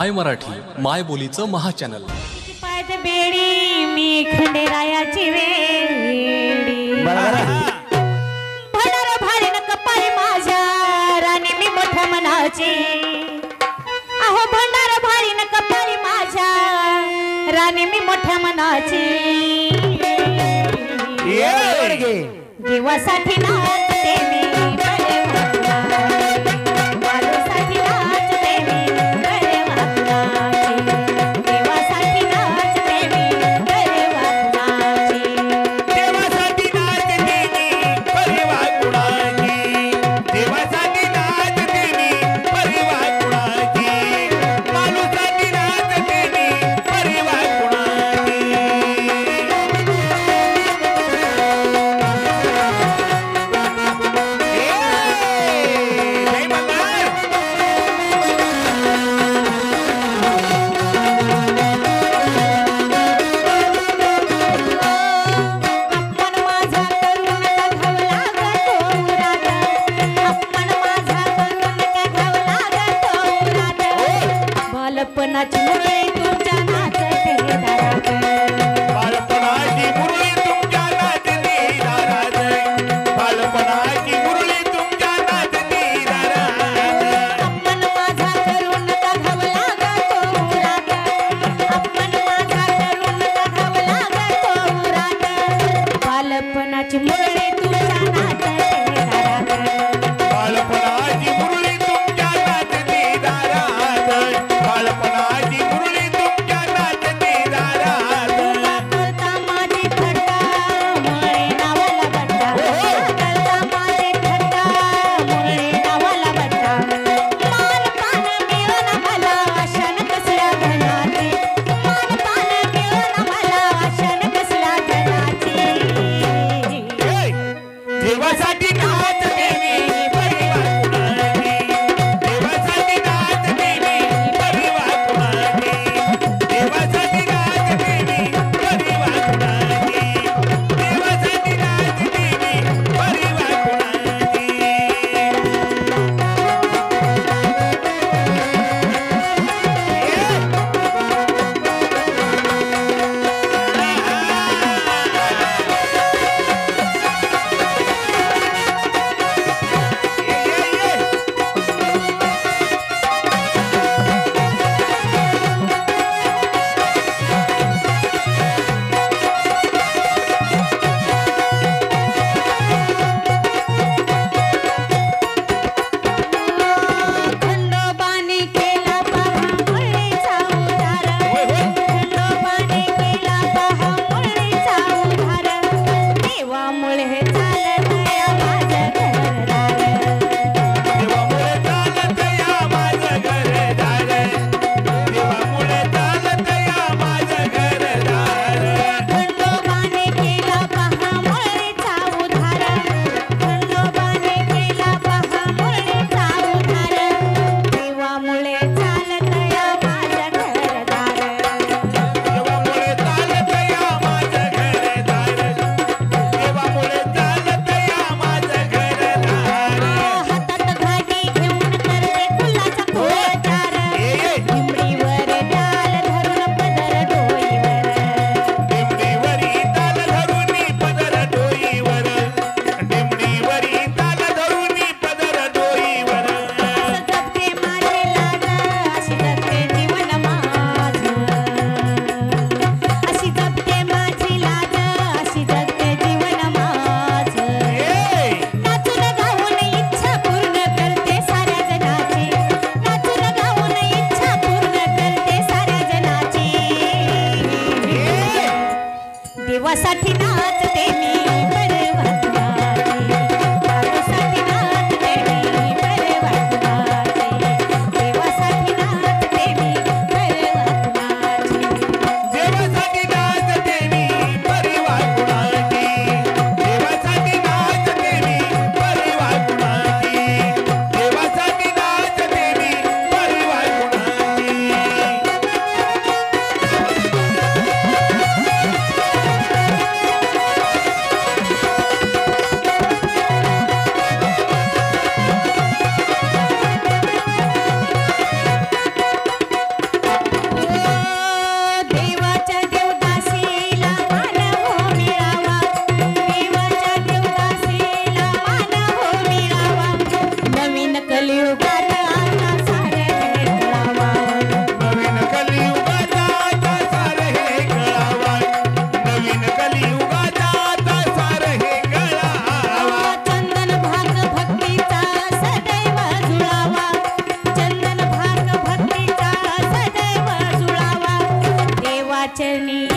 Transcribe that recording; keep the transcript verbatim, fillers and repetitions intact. My Marathi माय बोलीचं महा channel. बेडी मी खंडेरायाची वेडी भंडारा भारी न कपाळी माझ्या राणी मी मोठ्या मनाची। अहो भंडारा भारी न कपाळी माझ्या राणी मी मोठ्या मनाची। देवासाठी नाचते मी देवासाठी नाचते मी चरणी